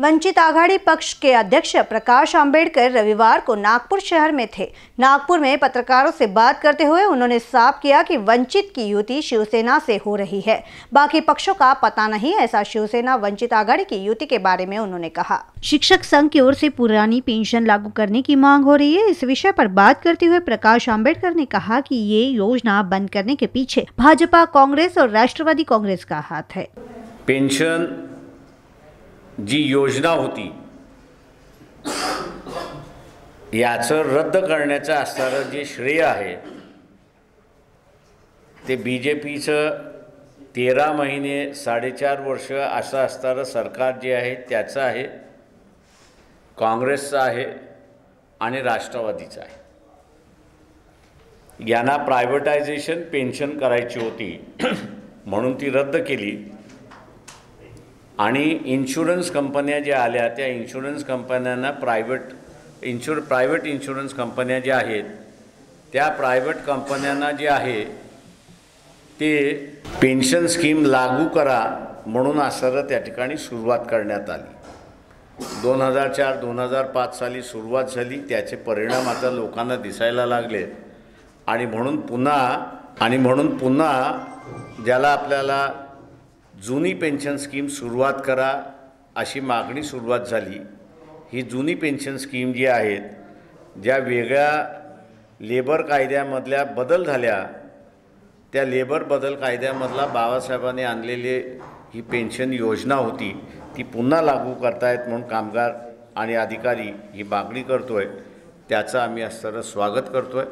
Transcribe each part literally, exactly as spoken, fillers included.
वंचित आघाड़ी पक्ष के अध्यक्ष प्रकाश आम्बेडकर रविवार को नागपुर शहर में थे। नागपुर में पत्रकारों से बात करते हुए उन्होंने साफ किया कि वंचित की युति शिवसेना से हो रही है, बाकी पक्षों का पता नहीं, ऐसा शिवसेना वंचित आघाड़ी की युति के बारे में उन्होंने कहा। शिक्षक संघ की ओर से पुरानी पेंशन लागू करने की मांग हो रही है। इस विषय पर बात करते हुए प्रकाश आम्बेडकर ने कहा कि ये योजना बंद करने के पीछे भाजपा, कांग्रेस और राष्ट्रवादी कांग्रेस का हाथ है। पेंशन जी योजना होती याचं रद्द करण्याचं असणारं जे श्रेय आहे ते बीजेपीचं तेरा महीने साडेचार वर्ष असं असणारं सरकार जे आहे त्याचं आहे, काँग्रेसचं आहे आणि राष्ट्रवादीचं आहे। यांना प्रायव्हेटायझेशन पेन्शन करायची होती म्हणून ती रद्द केली आणि इन्शुरन्स कंपन्या ज्या आल्या त्या इन्शुरन्स कंपन्यांना प्रायव्हेट इन्शुर प्रायव्हेट इन्शुरन्स कंपन्या ज्या आहेत त्या प्रायव्हेट कंपन्यांना जे आहे ते पेन्शन स्कीम लागू करा म्हणून असर त्या ठिकाणी सुरुवात करण्यात आली। दोन हजार चार दोन हजार पाच साली सुरुवात झाली, त्याचे परिणाम आता लोकांना दिसायला लागले आणि म्हणून पुन्हा आणि म्हणून पुन्हा ज्याला आपल्याला जुनी पेन्शन स्कीम सुरुवात करा अशी मागणी सुरुवात झाली। ही जुनी पेन्शन स्कीम जी आहेत ज्या वेगळ्या लेबर कायद्यामधल्या बदल झाल्या, त्या लेबर बदल कायद्यामधला बाबासाहेबांनी आणलेले ही पेन्शन योजना होती ती पुन्हा लागू करतायत म्हणून कामगार आणि अधिकारी ही मागणी करतोय, त्याचं आम्ही असर स्वागत करतोय।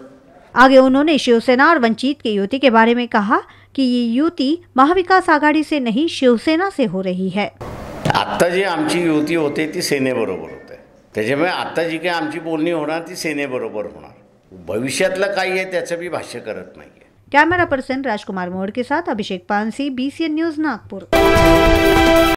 आगे उन्होंने शिवसेना और वंचित के युति के बारे में कहा कि ये युति महाविकास आघाड़ी से नहीं, शिवसेना से हो रही है। आता जी आमची युति होते ती सेनेबरोबर होते, त्याच्यामुळे आता जी काय आमची बोलणी होणार ती सेनेबरोबर होणार। भविष्यातलं काय आहे त्याचं भी भाष्य करत नाहीये। कैमरा पर्सन राजकुमार मोहर के साथ Abhishek Pansi, I N B C N news, Nagpur.